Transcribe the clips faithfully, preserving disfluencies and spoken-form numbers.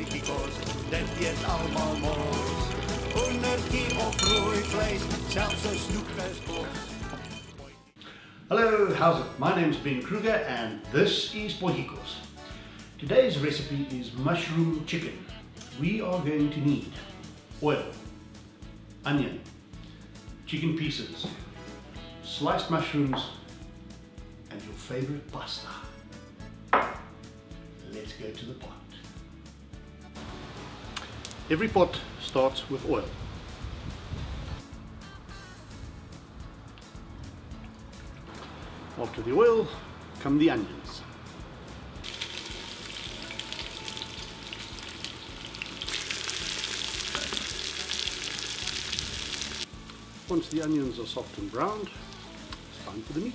Potjiekos, dat eet allemaal mos. Onderkie of rooi vlees, zelfs een snoepkastbos. Hello, how's it? My name is Ben Kruger and this is Potjiekos. Today's recipe is mushroom chicken. We are going to need oil, onion, chicken pieces, sliced mushrooms, and your favorite pasta. Let's go to the pot. Every pot starts with oil. After the oil come the onions. Once the onions are soft and browned, it's time for the meat.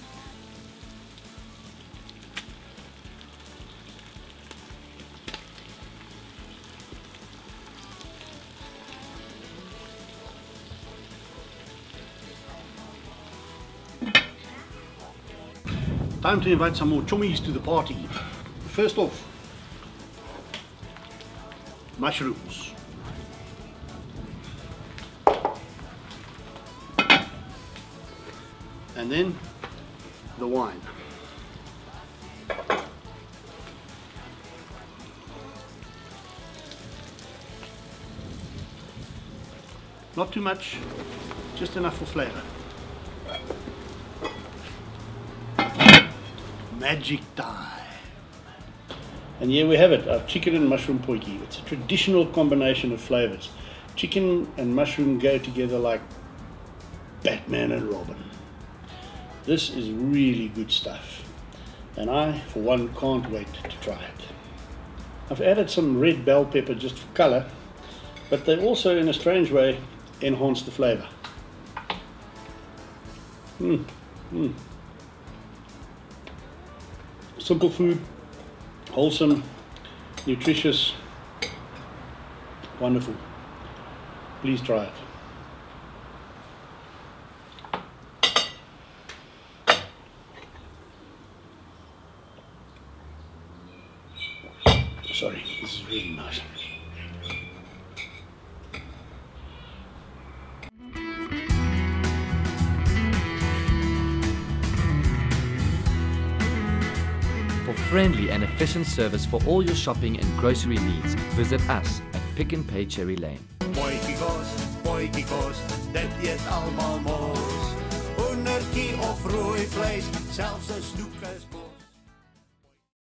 Time to invite some more chummies to the party. First off, mushrooms. And then the wine. Not too much, just enough for flavor. Magic time! And here we have it, our chicken and mushroom potjiekos. It's a traditional combination of flavors. Chicken and mushroom go together like Batman and Robin. This is really good stuff, and I for one can't wait to try it. I've added some red bell pepper just for color, but they also in a strange way enhance the flavor. Mm, mm. Simple food, wholesome, nutritious, wonderful. Please try it. Sorry, this is really nice. For friendly and efficient service for all your shopping and grocery needs, visit us at Pick and Pay Cherry Lane. Potjiekos, potjiekos, dat eet almal mos. Hoendertjie of rooi vleis, selfs 'n snoepkastbos.